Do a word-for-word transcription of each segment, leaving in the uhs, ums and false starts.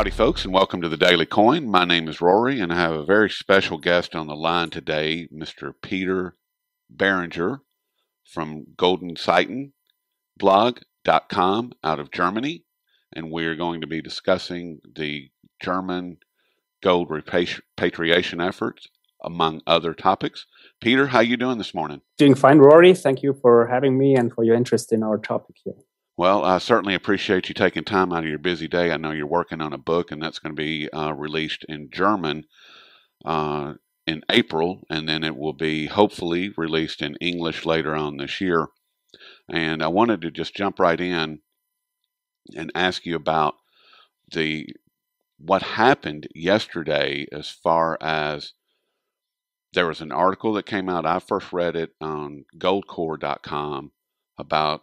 Howdy folks, and welcome to the Daily Coin. My name is Rory, and I have a very special guest on the line today, Mister Peter Boehringer from golden seiten blog dot com out of Germany, and we're going to be discussing the German gold repatriation efforts, among other topics. Peter, how are you doing this morning? Doing fine, Rory. Thank you for having me and for your interest in our topic here. Well, I certainly appreciate you taking time out of your busy day. I know you're working on a book, and that's going to be uh, released in German uh, in April, and then it will be hopefully released in English later on this year. And I wanted to just jump right in and ask you about the what happened yesterday as far as there was an article that came out. I first read it on gold core dot com about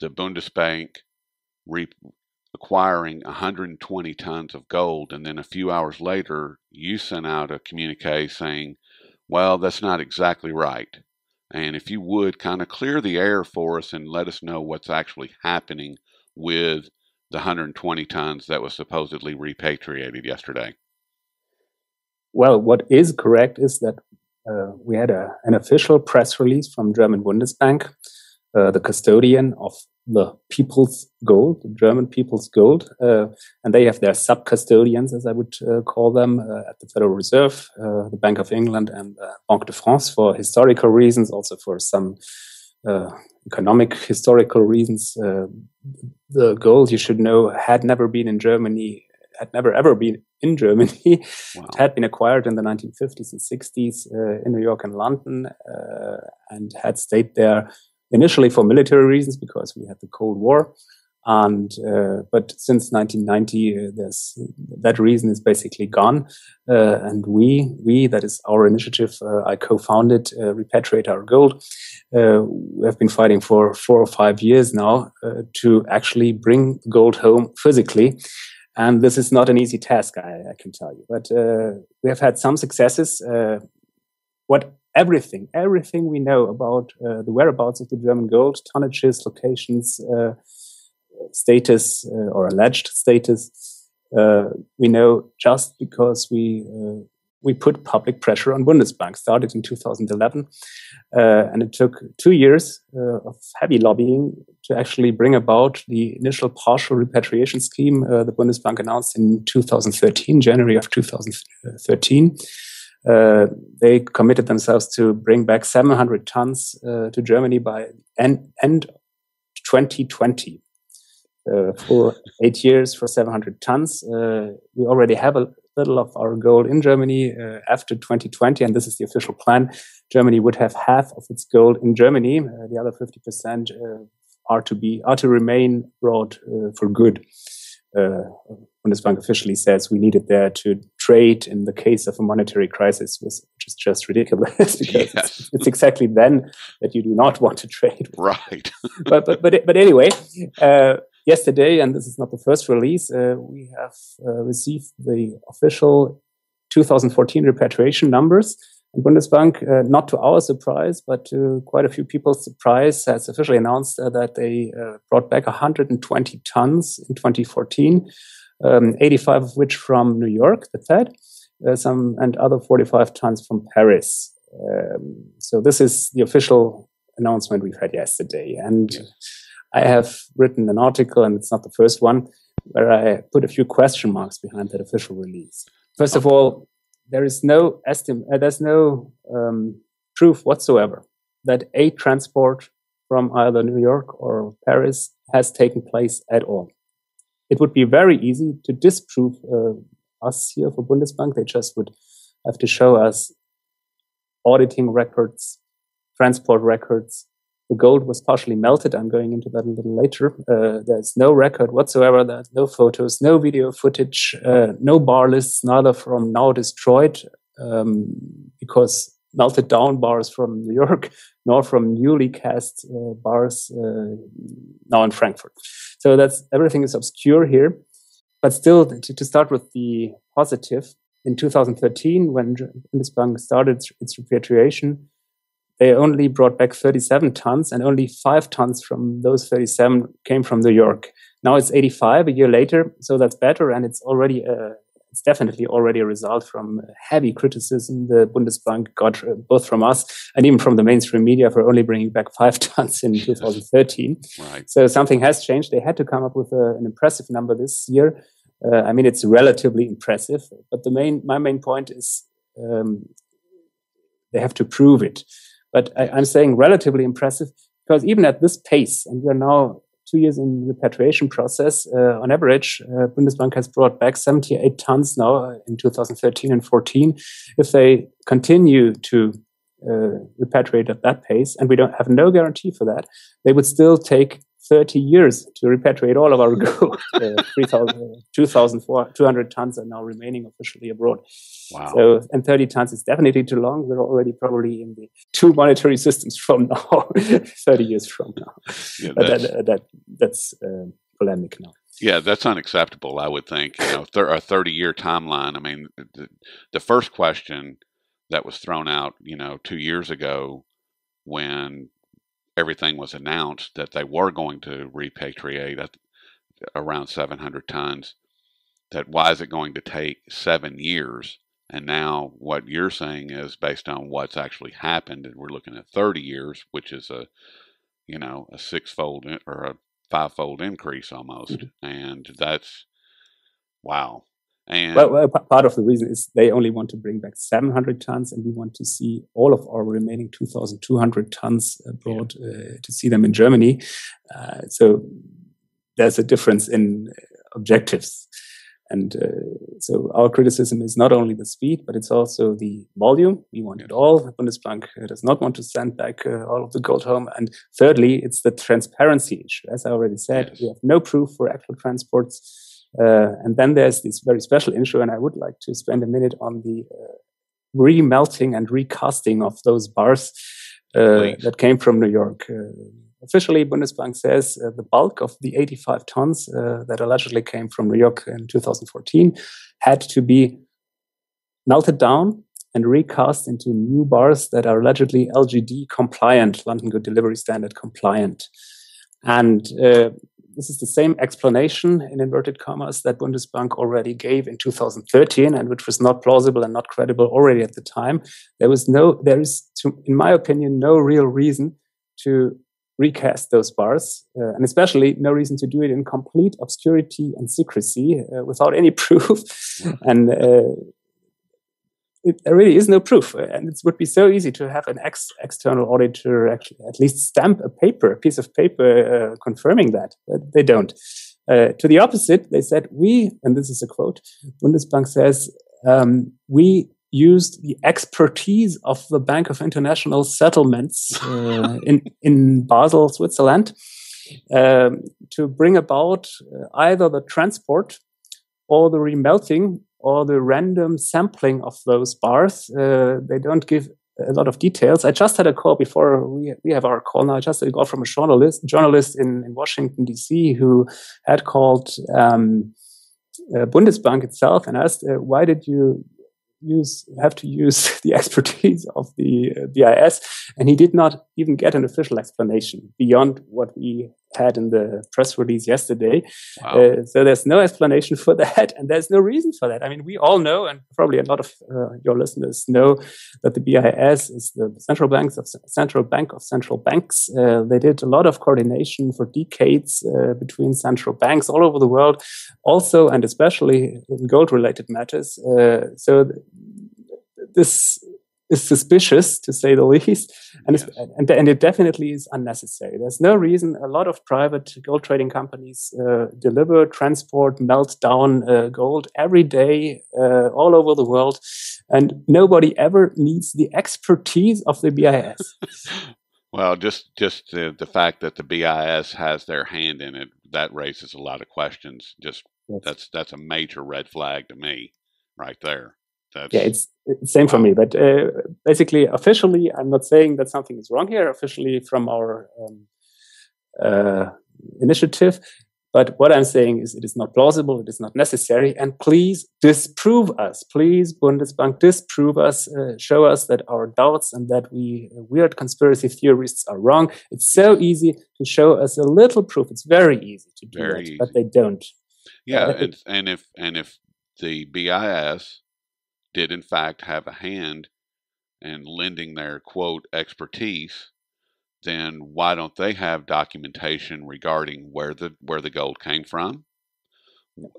the Bundesbank re acquiring one hundred twenty tons of gold, and then a few hours later, you sent out a communique saying, well, that's not exactly right. And if you would kind of clear the air for us and let us know what's actually happening with the one hundred twenty tons that was supposedly repatriated yesterday. Well, what is correct is that uh, we had a, an official press release from German Bundesbank, Uh, the custodian of the people's gold, the German people's gold, uh, and they have their sub-custodians, as I would uh, call them, uh, at the Federal Reserve, uh, the Bank of England, and uh, Banque de France, for historical reasons, also for some uh, economic historical reasons. Uh, the gold, you should know, had never been in Germany, had never ever been in Germany. Wow. It had been acquired in the nineteen fifties and sixties uh, in New York and London, uh, and had stayed there initially for military reasons, because we had the Cold War, and uh, but since nineteen ninety, uh, there's, that reason is basically gone. Uh, and we, we that is our initiative, uh, I co-founded uh, Repatriate Our Gold. Uh, we have been fighting for four or five years now uh, to actually bring gold home physically. And this is not an easy task, I, I can tell you. But uh, we have had some successes. Uh, what Everything, everything we know about uh, the whereabouts of the German gold, tonnages, locations, uh, status, uh, or alleged status, uh, we know just because we uh, we put public pressure on Bundesbank. Started in two thousand eleven, uh, and it took two years uh, of heavy lobbying to actually bring about the initial partial repatriation scheme uh, the Bundesbank announced in two thousand thirteen, January of two thousand thirteen. Uh, they committed themselves to bring back seven hundred tons uh, to Germany by end, end twenty twenty. Uh, for eight years, for seven hundred tons. Uh, we already have a little of our gold in Germany uh, after twenty twenty, and this is the official plan. Germany would have half of its gold in Germany. Uh, the other fifty percent uh, are to be are to remain abroad uh, for good. Uh, Bundesbank officially says we need it there to trade in the case of a monetary crisis, which is just ridiculous. Because yes. It's exactly then that you do not want to trade. Right. but but but but anyway, uh, yesterday, and this is not the first release, uh, we have uh, received the official two thousand fourteen repatriation numbers. And Bundesbank, uh, not to our surprise, but to quite a few people's surprise, has officially announced uh, that they uh, brought back one hundred twenty tons in twenty fourteen, um, eighty-five of which from New York, the Fed, uh, some and other forty-five tons from Paris. Um, so this is the official announcement we've had yesterday. And yeah. I have written an article, and it's not the first one, where I put a few question marks behind that official release. First of all, There is no estimate, uh, there's no um, proof whatsoever that a transport from either New York or Paris has taken place at all. It would be very easy to disprove uh, us here for Bundesbank. They just would have to show us auditing records, transport records. The gold was partially melted. I'm going into that a little later. Uh, there's no record whatsoever. There's no photos, no video footage, uh, no bar lists, neither from now destroyed, um, because melted down bars from New York, nor from newly cast uh, bars uh, now in Frankfurt. So that's everything is obscure here. But still, to, to start with the positive, in two thousand thirteen, when Bundesbank started its repatriation, they only brought back thirty-seven tons, and only five tons from those thirty-seven came from New York. Now it's eighty-five a year later, so that's better, and it's already uh, it's definitely already a result from heavy criticism the Bundesbank got uh, both from us and even from the mainstream media for only bringing back five tons in yes. twenty thirteen. Right. So something has changed. They had to come up with a, an impressive number this year. Uh, I mean, it's relatively impressive, but the main my main point is um, they have to prove it. But I, I'm saying relatively impressive because even at this pace, and we're now two years in the repatriation process, uh, on average, uh, Bundesbank has brought back seventy-eight tons now in two thousand thirteen and fourteen. If they continue to uh, repatriate at that pace, and we don't have no guarantee for that, they would still take thirty years to repatriate all of our gold. uh, two thousand two hundred tons are now remaining officially abroad. Wow. So, and thirty tons is definitely too long. We're already probably in the two monetary systems from now, thirty years from now. Yeah, that's, that, that, that's uh, polemic now. Yeah, that's unacceptable, I would think. You know, th- a thirty-year timeline. I mean, the, the first question that was thrown out, you know, two years ago when everything was announced that they were going to repatriate at around seven hundred tons, that why is it going to take seven years? And now what you're saying is based on what's actually happened, and we're looking at thirty years, which is a, you know, a six-fold or a five-fold increase almost. Mm-hmm. And that's, wow. And well, well, p- part of the reason is they only want to bring back seven hundred tons, and we want to see all of our remaining two thousand two hundred tons abroad, yeah. uh, to see them in Germany. Uh, so there's a difference in objectives. And uh, so our criticism is not only the speed, but it's also the volume. We want it all. The Bundesbank does not want to send back uh, all of the gold home. And thirdly, it's the transparency issue. As I already said, yes. we have no proof for actual transports. Uh, and then there's this very special issue, and I would like to spend a minute on the uh, remelting and recasting of those bars uh, that came from New York. Uh, officially, Bundesbank says uh, the bulk of the eighty-five tons uh, that allegedly came from New York in two thousand fourteen had to be melted down and recast into new bars that are allegedly L G D compliant, London Good Delivery Standard compliant. And uh, this is the same explanation, in inverted commas, that Bundesbank already gave in two thousand thirteen, and which was not plausible and not credible already at the time. There was no, there is, to, in my opinion, no real reason to recast those bars, uh, and especially no reason to do it in complete obscurity and secrecy uh, without any proof. and uh, it, there really is no proof, and it would be so easy to have an ex- external auditor actually at least stamp a paper, a piece of paper uh, confirming that, but they don't. Uh, to the opposite, they said, we, and this is a quote, Bundesbank says, um, we used the expertise of the Bank of International Settlements uh, in, in Basel, Switzerland, um, to bring about uh, either the transport or the remelting or the random sampling of those bars. Uh, they don't give a lot of details. I just had a call before we we have our call now. I just had a call from a journalist journalist in, in Washington, D C, who had called um, uh, Bundesbank itself and asked, uh, why did you use have to use the expertise of the uh, B I S? And he did not even get an official explanation beyond what we had in the press release yesterday. Wow. Uh, so there's no explanation for that, and there's no reason for that. I mean, we all know, and probably a lot of uh, your listeners know, that the B I S is the central banks of central bank of central banks. Uh, they did a lot of coordination for decades uh, between central banks all over the world, also and especially in gold-related matters. Uh, so th- this. is suspicious, to say the least, and, yes. it's, and and it definitely is unnecessary. There's no reason. A lot of private gold trading companies uh, deliver, transport, melt down uh, gold every day uh, all over the world, and nobody ever needs the expertise of the B I S. Well, just just the, the fact that the B I S has their hand in it, that raises a lot of questions. Just yes. that's that's a major red flag to me, right there. That's, yeah, it's, it's same wow. for me. But uh, basically, officially, I'm not saying that something is wrong here. Officially, from our um, uh, initiative, But what I'm saying is it is not plausible, it is not necessary, and please disprove us. Please, Bundesbank, disprove us, uh, show us that our doubts and that we uh, weird conspiracy theorists are wrong. It's so easy to show us a little proof. It's very easy to do very that, easy. But they don't. Yeah, uh, and, and, if, and if the B I S did in fact have a hand in lending their, quote, expertise, then why don't they have documentation regarding where the where the gold came from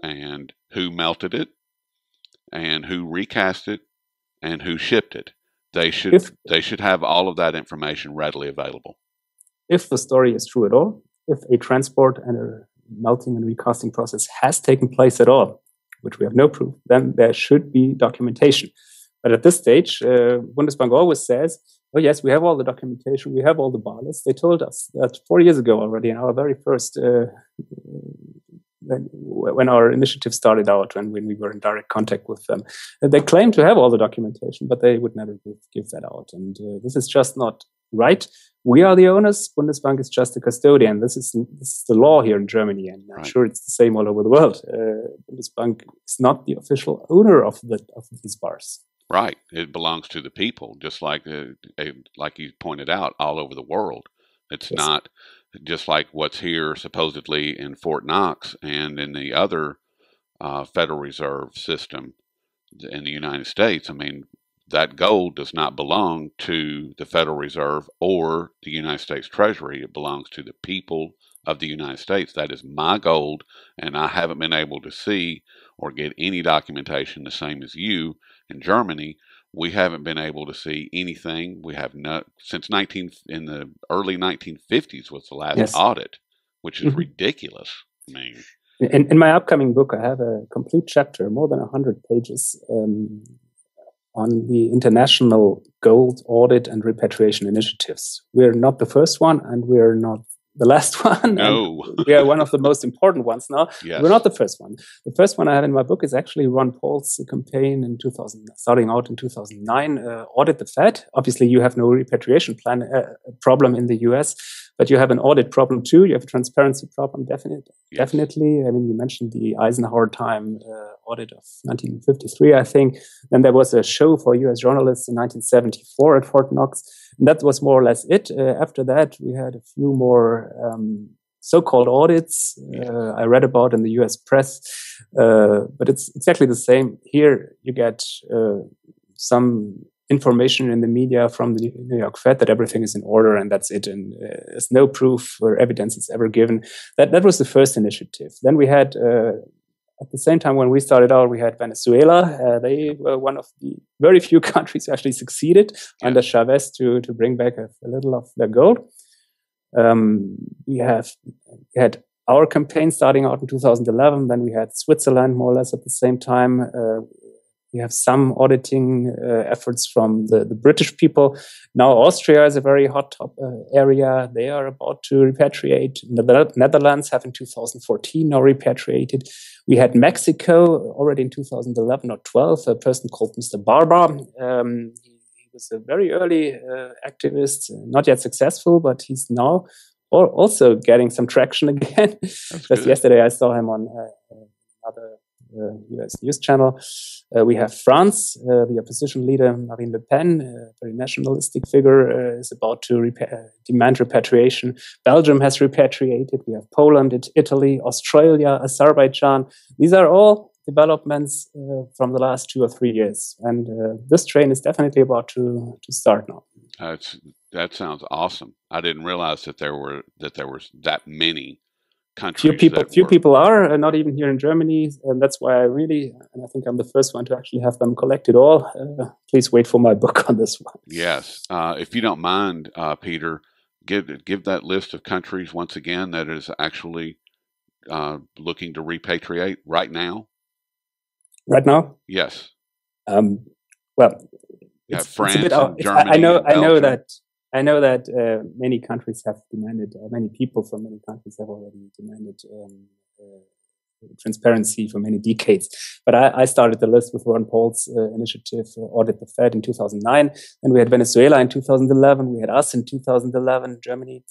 and who melted it and who recast it and who shipped it? They should if, they should have all of that information readily available. If the story is true at all, if a transport and a melting and recasting process has taken place at all, which we have no proof, then there should be documentation. But at this stage, uh, Bundesbank always says, oh yes, we have all the documentation, we have all the bar lists. They told us that four years ago already in our very first, uh, when our initiative started out, when we were in direct contact with them. And they claimed to have all the documentation, but they would never give that out. And uh, this is just not right. We are the owners, Bundesbank is just the custodian. This is, this is the law here in Germany, and I'm right. sure it's the same all over the world. Uh, Bundesbank is not the official owner of, the, of these bars. Right. It belongs to the people, just like uh, like you pointed out, all over the world. It's yes. not just like what's here supposedly in Fort Knox and in the other uh, Federal Reserve system in the United States. I mean, that gold does not belong to the Federal Reserve or the United States Treasury. It belongs to the people of the United States. That is my gold, and I haven't been able to see or get any documentation, the same as you. In Germany, we haven't been able to see anything. We have not since nineteen in the early nineteen fifties was the last yes. audit, which is mm-hmm. ridiculous. I mean, in, in my upcoming book, I have a complete chapter, more than a hundred pages, um, on the international gold audit and repatriation initiatives. We're not the first one, and we're not the last one. No. We are one of the most important ones now. Yes. We're not the first one. The first one I have in my book is actually Ron Paul's campaign in two thousand, starting out in two thousand nine, uh, Audit the Fed. Obviously, you have no repatriation plan uh, problem in the U S, but you have an audit problem too. You have a transparency problem, definite, yes. definitely. I mean, you mentioned the Eisenhower time uh, audit of nineteen fifty-three, I think. Then there was a show for U S journalists in nineteen seventy-four at Fort Knox. And that was more or less it. Uh, after that, we had a few more um, so-called audits yeah. uh, I read about in the U S press. Uh, but it's exactly the same. Here you get uh, some information in the media from the New York Fed that everything is in order, and that's it. And uh, there's no proof or evidence is ever given. That, that was the first initiative. Then we had... Uh, At the same time, when we started out, we had Venezuela. Uh, they were one of the very few countries who actually succeeded yeah. under Chavez to, to bring back a, a little of their gold. Um, we have we had our campaign starting out in two thousand eleven. Then we had Switzerland more or less at the same time. Uh, we have some auditing uh, efforts from the, the British people. Now Austria is a very hot top, uh, area. They are about to repatriate. The Netherlands have in two thousand fourteen now repatriated. We had Mexico already in two thousand eleven or twelve, a person called Mister Barba. Um, he was a very early uh, activist, not yet successful, but he's now or also getting some traction again. Just good. Yesterday I saw him on uh, another uh, U S news channel. Uh, we have France, uh, the opposition leader Marine Le Pen, a very nationalistic figure, uh, is about to repa- demand repatriation. Belgium has repatriated. We have Poland, it- Italy, Australia, Azerbaijan. These are all developments uh, from the last two or three years. And uh, this train is definitely about to, to start now. Uh, that sounds awesome. I didn't realize that there were that there were that many Few people, few were. people are uh, not even here in Germany, and that's why I really, and I think I'm the first one to actually have them collected all. Uh, please wait for my book on this one. Yes, uh, if you don't mind, uh, Peter, give give that list of countries once again that is actually uh, looking to repatriate right now. Right now? Yes. Um, well, yeah, it's, France, it's a bit out. Germany, I know. I know that. I know that uh, many countries have demanded, or many people from many countries have already demanded um, uh, transparency for many decades. But I, I started the list with Ron Paul's uh, initiative, uh, Audit the Fed, in two thousand nine. And we had Venezuela in two thousand eleven. We had us in two thousand eleven, Germany.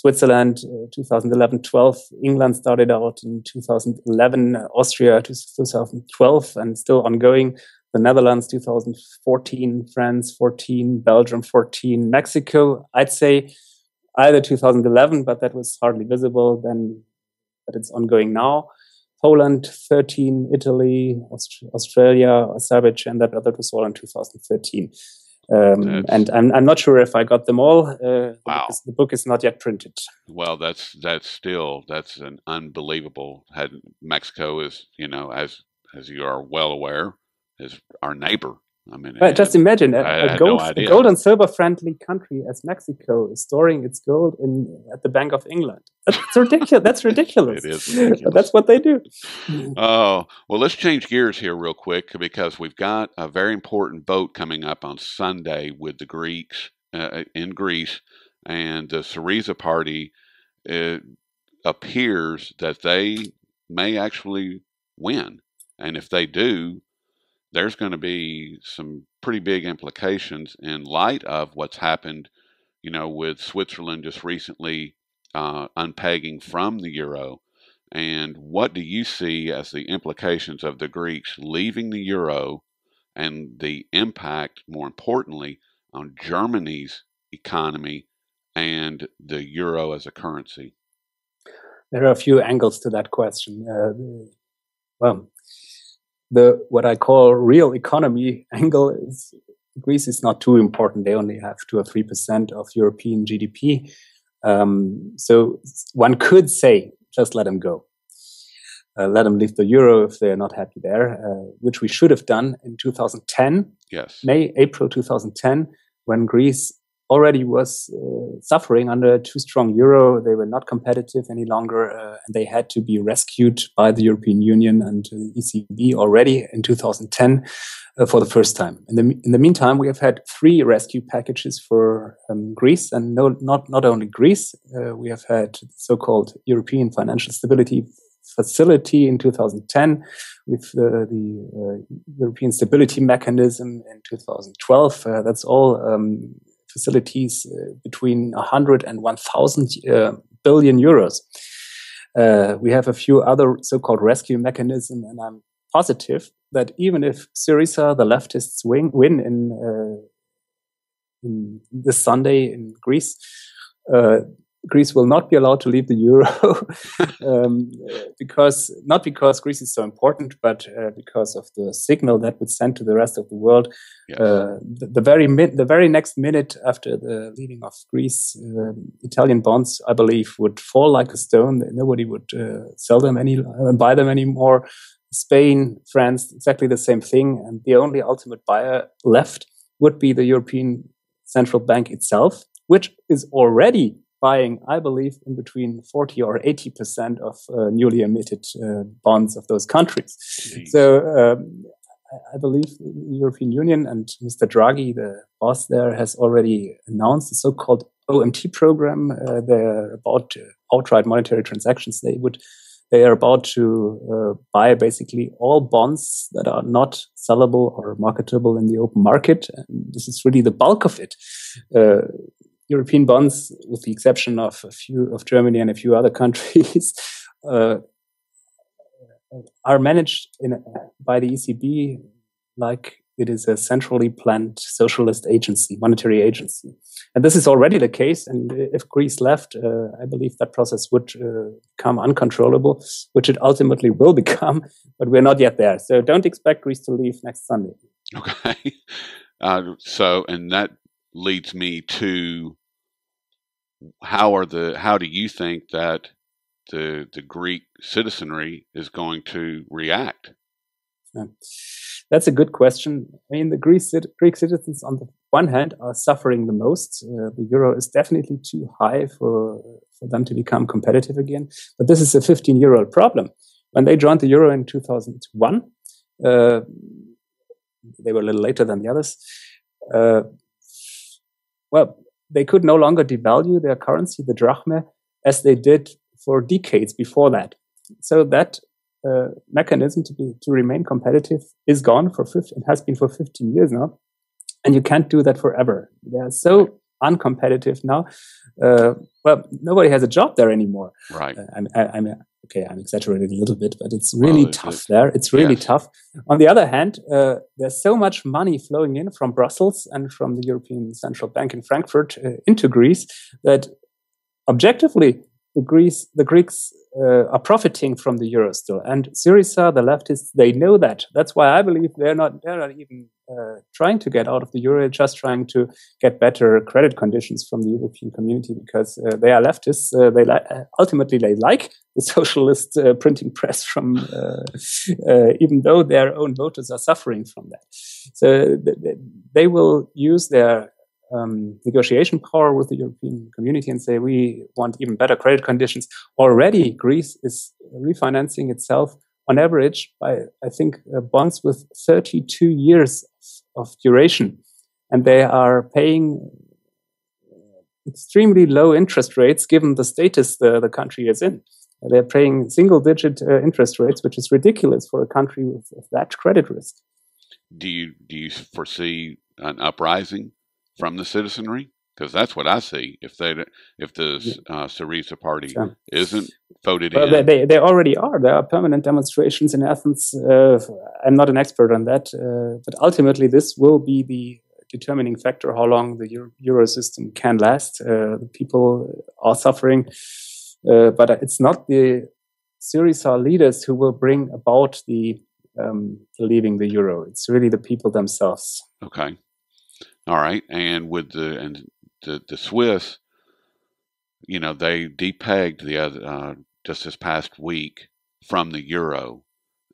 Switzerland, two thousand eleven twelve. England started out in two thousand eleven, Austria two thousand twelve, and still ongoing. The Netherlands two thousand fourteen, France fourteen, Belgium fourteen, Mexico. I'd say either two thousand eleven, but that was hardly visible then, but it's ongoing now. Poland thirteen, Italy, Aust- Australia, Azerbaijan. That that was all in two thousand thirteen. Um, and I'm, I'm not sure if I got them all. Uh, wow. Because the book is not yet printed. Well, that's that's still that's an unbelievable. Had, Mexico is, you know, as as you are well aware, is our neighbor. I mean, but it, just imagine a, I, a, gold, I no a gold and silver friendly country as Mexico is storing its gold in at the Bank of England. That's ridiculous. That's ridiculous. It is ridiculous. But that's what they do. Oh, well, let's change gears here real quick, because we've got a very important vote coming up on Sunday with the Greeks uh, in Greece, and the Syriza Party uh, appears that they may actually win. And if they do, there's going to be some pretty big implications in light of what's happened, you know, with Switzerland just recently uh, unpegging from the euro. And what do you see as the implications of the Greeks leaving the euro, and the impact, more importantly, on Germany's economy and the euro as a currency? There are a few angles to that question. Uh, well, The what I call real economy angle is Greece is not too important. They only have two or three percent of European G D P. Um, so one could say, just let them go. Uh, let them leave the euro if they're not happy there, uh, which we should have done in two thousand ten. Yes. May, April two thousand ten, when Greece already was uh, suffering under a too strong euro. They were not competitive any longer, uh, and they had to be rescued by the European Union and the E C B already in two thousand ten uh, for the first time. In the, in the meantime, we have had three rescue packages for um, Greece, and no, not, not only Greece. Uh, we have had the so-called European Financial Stability Facility in two thousand ten, with uh, the uh, European Stability Mechanism in two thousand twelve. Uh, that's all... Um, facilities uh, between one hundred and one thousand uh, billion euros. Uh, we have a few other so-called rescue mechanisms, and I'm positive that even if Syriza, the leftists, win, win in, uh, in this Sunday in Greece, uh, Greece will not be allowed to leave the euro, um, because not because Greece is so important, but uh, because of the signal that would send to the rest of the world. Yes. Uh, the, the very mi- the very next minute after the leaving of Greece, uh, Italian bonds, I believe, would fall like a stone. Nobody would uh, sell them any, uh, buy them anymore. Spain, France, exactly the same thing, and the only ultimate buyer left would be the European Central Bank itself, which is already buying, I believe, in between forty or eighty percent of uh, newly emitted uh, bonds of those countries. Jeez. So um, I believe the European Union and Mister Draghi, the boss there, has already announced the so-called O M T program. Uh, they're about uh, outright monetary transactions. They would, they are about to uh, buy basically all bonds that are not sellable or marketable in the open market. And this is really the bulk of it. Uh, European bonds, with the exception of a few of Germany and a few other countries, uh, are managed in, uh, by the E C B like it is a centrally planned socialist agency, monetary agency. And this is already the case. And if Greece left, uh, I believe that process would uh, become uncontrollable, which it ultimately will become. But we're not yet there. So don't expect Greece to leave next Sunday. Okay. Uh, so, and that leads me to how are the how do you think that the the Greek citizenry is going to react? Yeah. That's a good question. I mean, the Greek Greek citizens, on the one hand, are suffering the most. Uh, the euro is definitely too high for for them to become competitive again. But this is a fifteen-year-old problem. When they joined the euro in two thousand one, uh, they were a little later than the others. Uh, Well, they could no longer devalue their currency, the drachma, as they did for decades before that. So that uh, mechanism to be to remain competitive is gone for fifteen, it has been for fifteen years now, and you can't do that forever. They are so uncompetitive now. Uh, well, nobody has a job there anymore. Right. Uh, I'm, I, I'm okay. I'm exaggerating a little bit, but it's really well, tough it's, there. It's really yes. tough. On the other hand, uh, there's so much money flowing in from Brussels and from the European Central Bank in Frankfurt uh, into Greece that, objectively, the Greece the Greeks uh, are profiting from the euro still. And Syriza, the leftists, they know that. That's why I believe they're not they're not even. Uh, trying to get out of the euro, just trying to get better credit conditions from the European community, because uh, they are leftists. Uh, they li- ultimately they like the socialist uh, printing press from, uh, uh, even though their own voters are suffering from that. So th- th- they will use their um, negotiation power with the European community and say, we want even better credit conditions. Already, Greece is refinancing itself on average by, I think, uh, bonds with thirty-two years of duration. And they are paying extremely low interest rates given the status the, the country is in. They're paying single-digit uh, interest rates, which is ridiculous for a country with, with that credit risk. Do you do you foresee an uprising from the citizenry? Because that's what I see. If they, if the uh, Syriza Party yeah. isn't voted well, in, they they already are. There are permanent demonstrations in Athens. Uh, I'm not an expert on that, uh, but ultimately this will be the determining factor how long the euro, euro system can last. Uh, the people are suffering, uh, but it's not the Syriza leaders who will bring about the um, leaving the euro. It's really the people themselves. Okay, all right, and with the and. The, the Swiss, you know, they depegged the other uh, just this past week from the euro.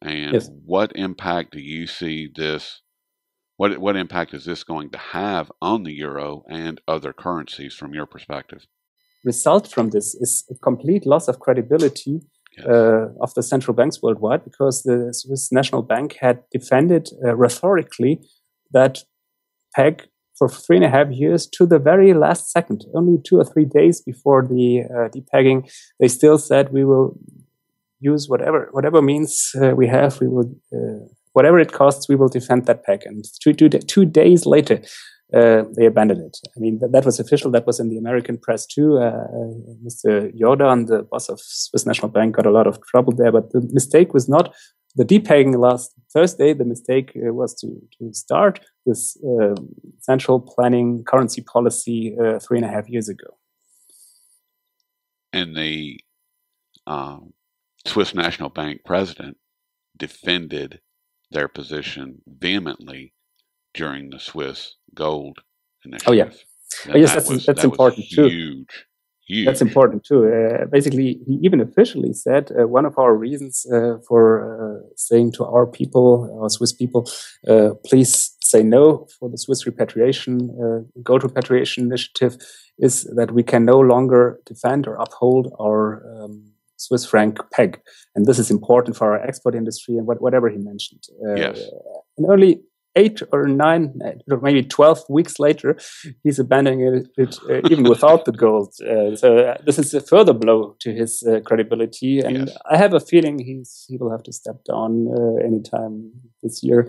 And yes. what impact do you see this? What what impact is this going to have on the euro and other currencies from your perspective? Result from this is a complete loss of credibility yes. uh, of the central banks worldwide, because the Swiss National Bank had defended uh, rhetorically that peg for three and a half years to the very last second, only two or three days before the uh, depegging. They still said we will use whatever whatever means uh, we have, we will uh, whatever it costs, we will defend that peg. And two, two, two days later, uh, they abandoned it. I mean, that, that was official. That was in the American press too. Uh, Mister Jordan, the boss of Swiss National Bank, got a lot of trouble there, but the mistake was not the depegging last Thursday. The mistake uh, was to, to start this uh, central planning currency policy uh, three and a half years ago. And the uh, Swiss National Bank president defended their position vehemently during the Swiss Gold Initiative. Oh, yeah. Oh, yes, that that's, was, that's that important was huge. too. Huge. Huge. That's important too. Uh, basically, he even officially said uh, one of our reasons uh, for uh, saying to our people, our Swiss people, uh, please say no for the Swiss repatriation, uh, Gold Repatriation Initiative, is that we can no longer defend or uphold our um, Swiss franc peg. And this is important for our export industry and what, whatever he mentioned. Uh, yes. And only eight or nine, or maybe twelve weeks later, he's abandoning it, it uh, even without the gold. Uh, so this is a further blow to his uh, credibility. And yes. I have a feeling he's he will have to step down uh, anytime this year,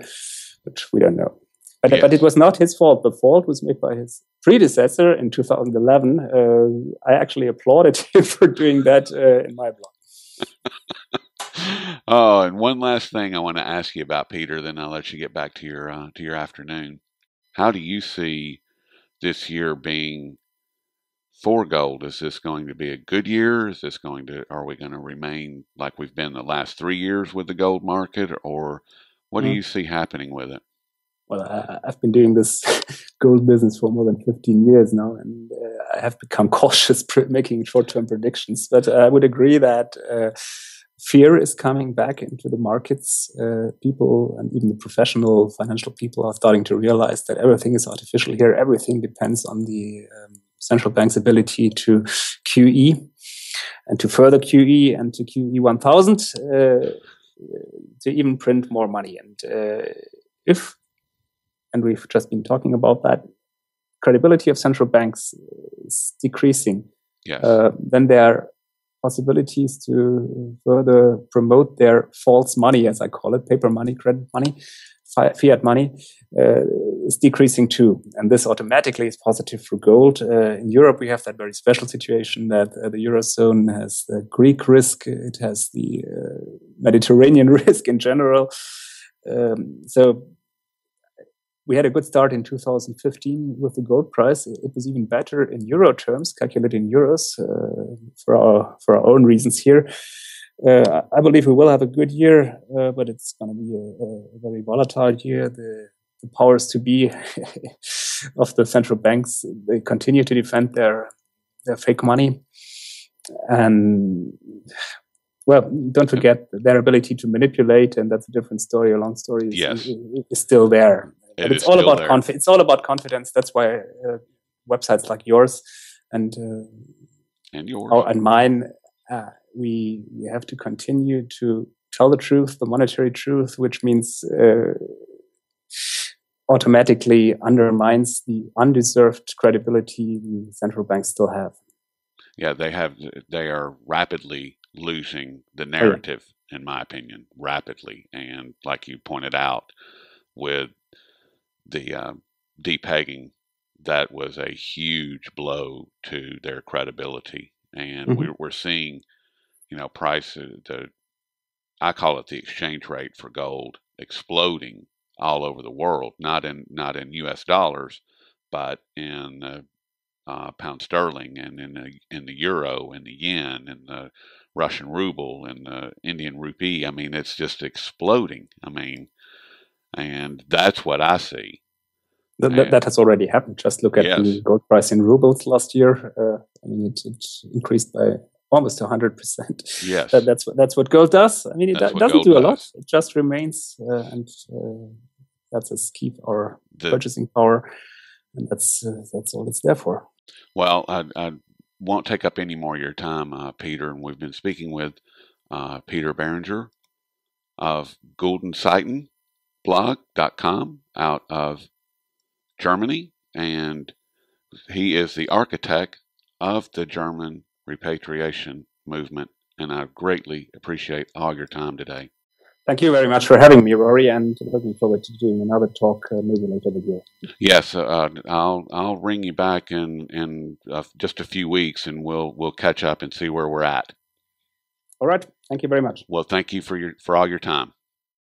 which we don't know. But, yes. but it was not his fault. The fault was made by his predecessor in two thousand eleven. Uh, I actually applauded him for doing that uh, in my blog. Oh, and one last thing I want to ask you about, Peter, then I'll let you get back to your uh, to your afternoon. How do you see this year being for gold? Is this going to be a good year? Is this going to are we going to remain like we've been the last three years with the gold market, or what mm-hmm. do you see happening with it? Well, I, I've been doing this gold business for more than fifteen years now, and uh, I have become cautious pre- making short-term predictions, but I would agree that uh, fear is coming back into the markets. Uh, people and even the professional financial people are starting to realize that everything is artificial here. Everything depends on the um, central bank's ability to Q E and to further Q E and to Q E one thousand uh, to even print more money. And uh, if, and we've just been talking about that, credibility of central banks is decreasing, yes. uh, then they are possibilities to further promote their false money, as I call it, paper money, credit money, fiat money uh, is decreasing too. And this automatically is positive for gold. Uh, in Europe, we have that very special situation that uh, the Eurozone has the Greek risk. It has the uh, Mediterranean risk in general. Um, so we had a good start in two thousand fifteen with the gold price. It was even better in euro terms, calculated in euros, uh, for our for our own reasons here. Uh, I believe we will have a good year, uh, but it's going to be a, a very volatile year. The, the powers to be of the central banks, they continue to defend their their fake money, and well, don't forget their ability to manipulate, and that's a different story, a long story. Is, yes. is still there. It it's all about confi- it's all about confidence. That's why uh, websites like yours and uh, and yours our, and mine, uh, we we have to continue to tell the truth, the monetary truth, which means uh, automatically undermines the undeserved credibility the central banks still have. Yeah, they have. They are rapidly losing the narrative, oh, yeah. in my opinion, rapidly, and like you pointed out, with the uh, depegging, that was a huge blow to their credibility. And mm-hmm. we, we're seeing, you know, prices, the, I call it the exchange rate for gold, exploding all over the world, not in, not in U S dollars, but in the uh, pound sterling, and in the, in the euro, and the yen, and the Russian ruble, and the Indian rupee. I mean, it's just exploding. I mean, and that's what I see. That, and, that has already happened. Just look at yes. the gold price in rubles last year. Uh, I mean, it, it increased by almost one hundred percent. Yes. That, that's, what, that's what gold does. I mean, it do, doesn't do does. a lot. It just remains, uh, and uh, that's us keep our the, purchasing power, and that's uh, that's all it's there for. Well, I, I won't take up any more of your time, uh, Peter, and we've been speaking with uh, Peter Boehringer of gold seiten blog dot com out of Germany, and he is the architect of the German repatriation movement, and I greatly appreciate all your time today. Thank you very much for having me, Rory, and looking forward to doing another talk uh, maybe later this year. Yes, uh, I'll I'll ring you back in in uh, just a few weeks, and we'll we'll catch up and see where we're at. All right. Thank you very much. Well, thank you for your for all your time.